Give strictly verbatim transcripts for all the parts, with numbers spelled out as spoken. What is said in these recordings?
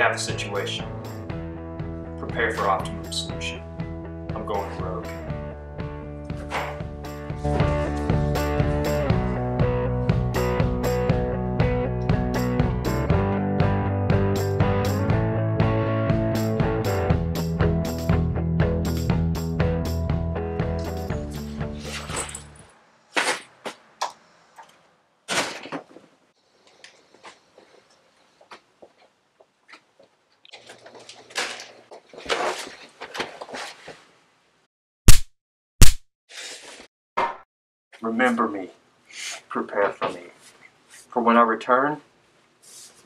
have a situation. Prepare for optimum solution. I'm going rogue. Remember me, prepare for me, for when I return,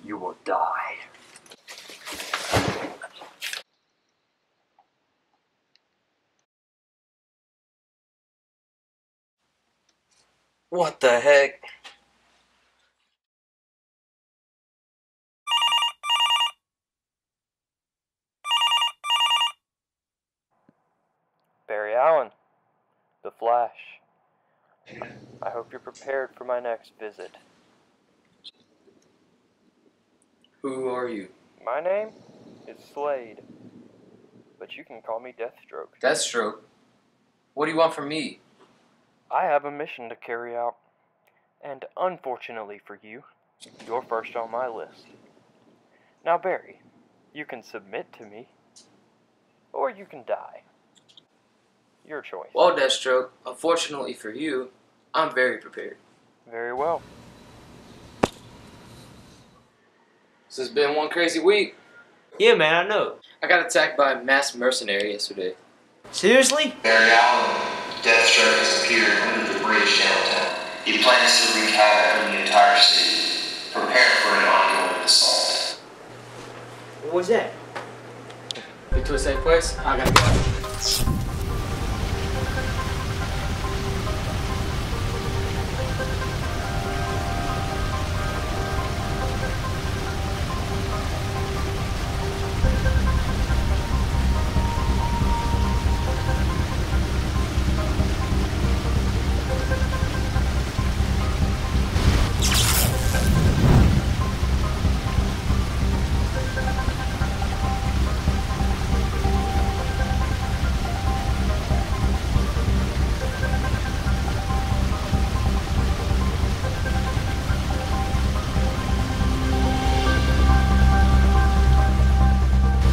you will die. What the heck? Barry Allen, The Flash. I hope you're prepared for my next visit. Who are you? My name is Slade, but you can call me Deathstroke. Deathstroke? What do you want from me? I have a mission to carry out, and unfortunately for you, you're first on my list. Now, Barry, you can submit to me, or you can die. Your choice. Well, Deathstroke, unfortunately for you, I'm very prepared. Very well. This has been one crazy week. Yeah, man, I know. I got attacked by a masked mercenary yesterday. Seriously? Barry Allen, Deathstroke has appeared under the bridge downtown. He plans to wreak havoc on the entire city. Prepare for an ongoing assault. What was that? You to the same place? I gotta go.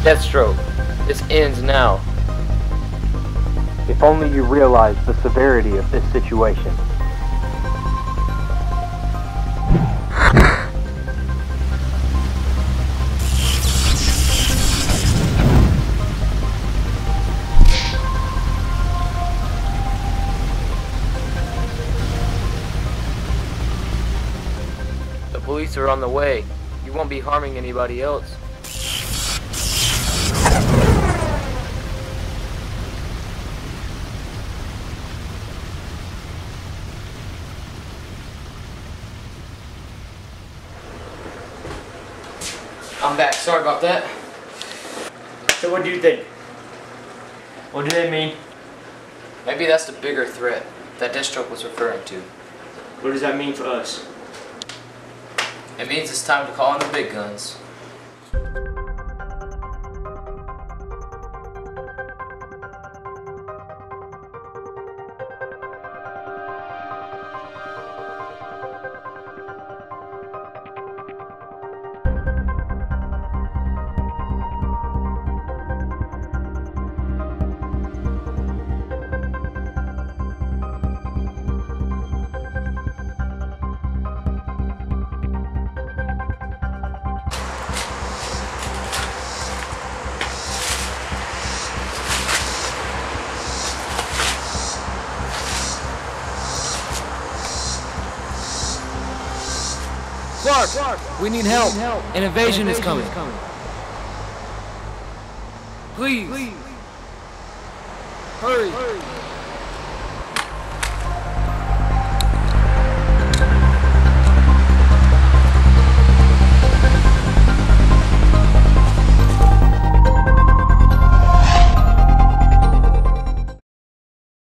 Deathstroke, this ends now. If only you realized the severity of this situation. The police are on the way. You won't be harming anybody else. I'm back. Sorry about that. So what do you think? What do they mean? Maybe that's the bigger threat that Deathstroke was referring to. What does that mean for us? It means it's time to call in the big guns. Clark, Clark, we need help. We need help. An invasion, An invasion is coming. Is coming. Please. Please. Please. Hurry. Hurry.